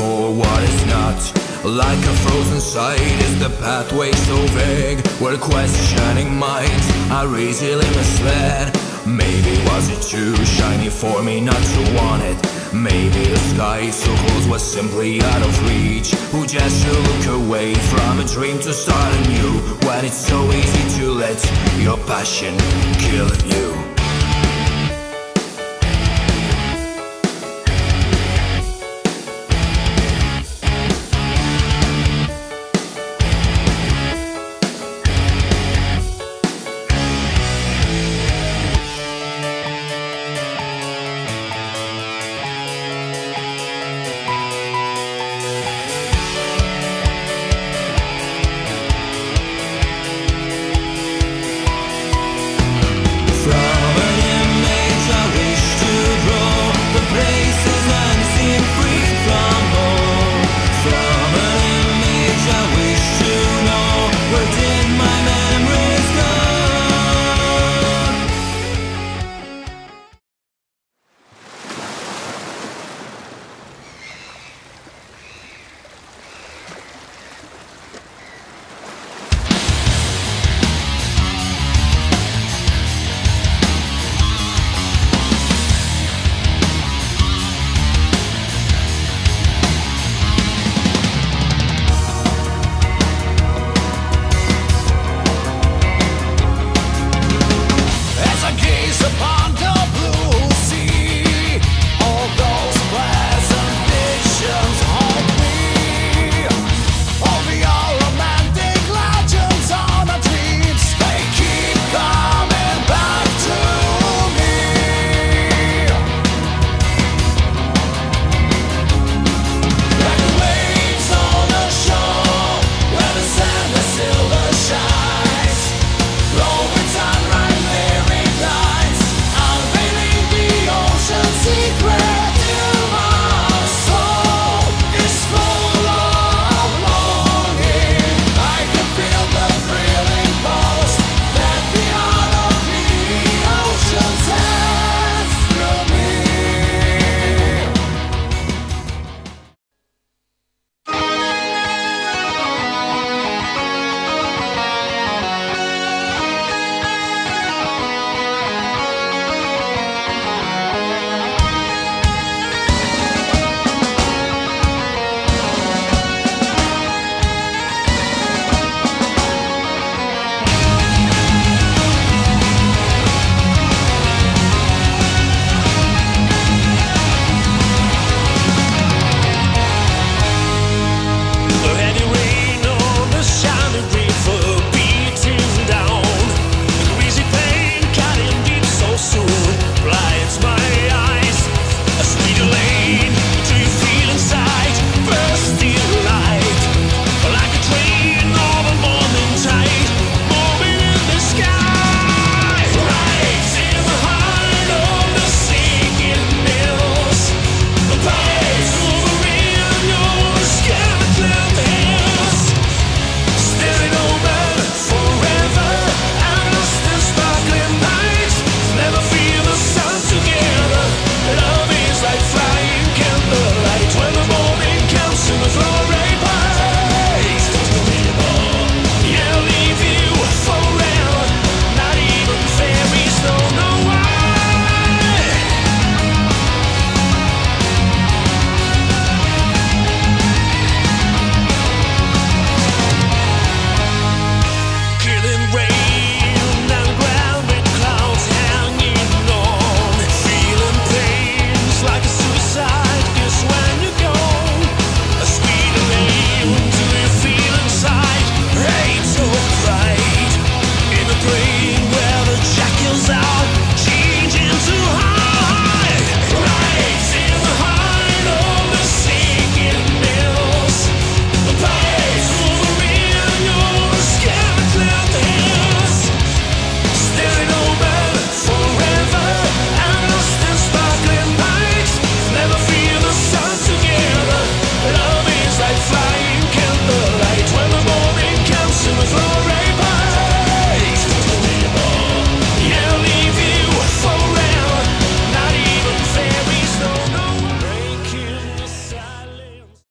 for what is not. Like a frozen sight is the pathway so vague, where questioning minds are easily misled. Maybe was it too shiny for me not to want it? Maybe the sky so close was simply out of reach. Who just to look away from a dream to start anew, when it's so easy to let your passion kill you?